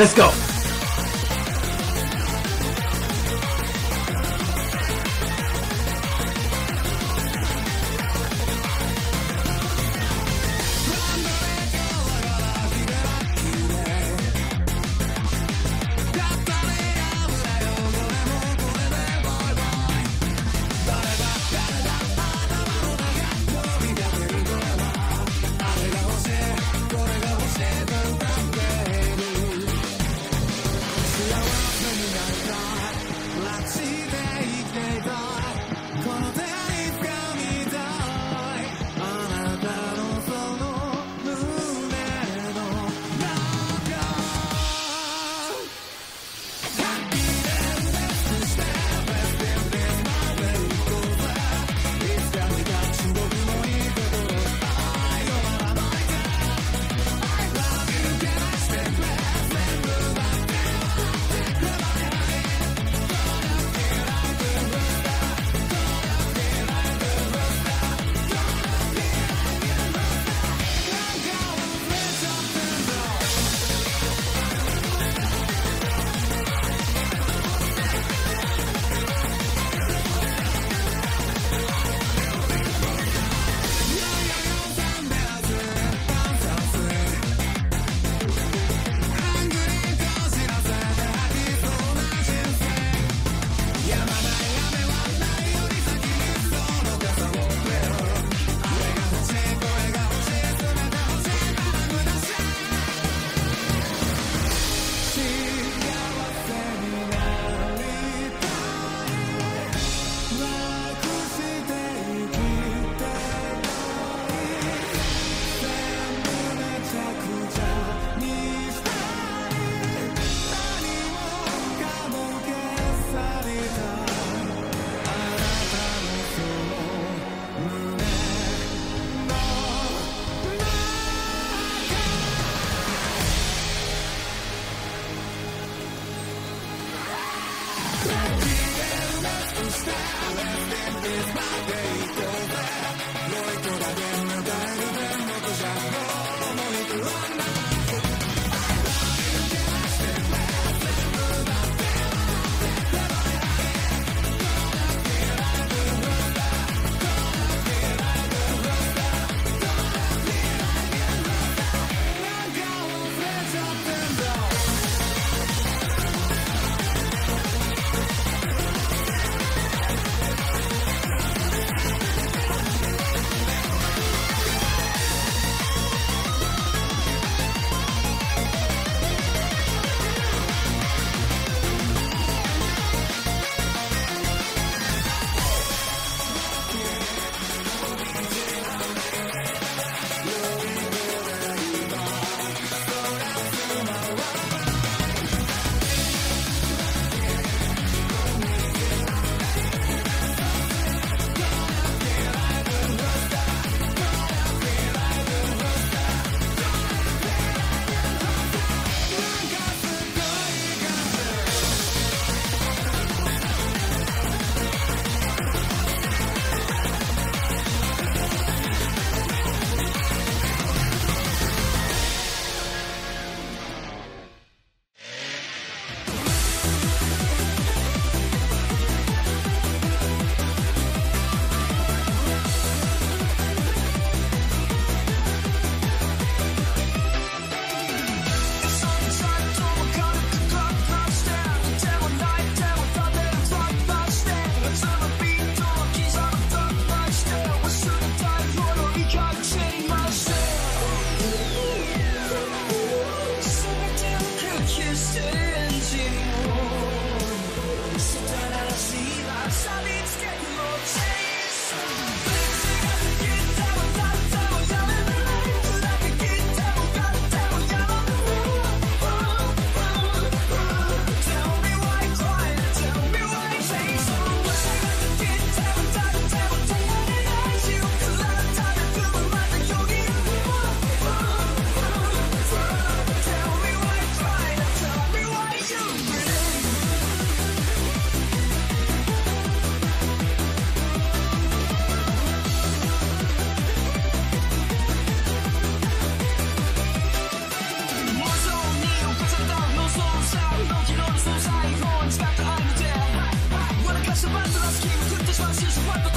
Let's go. Zobaczcie nas kim, gdy ktoś was już łapał.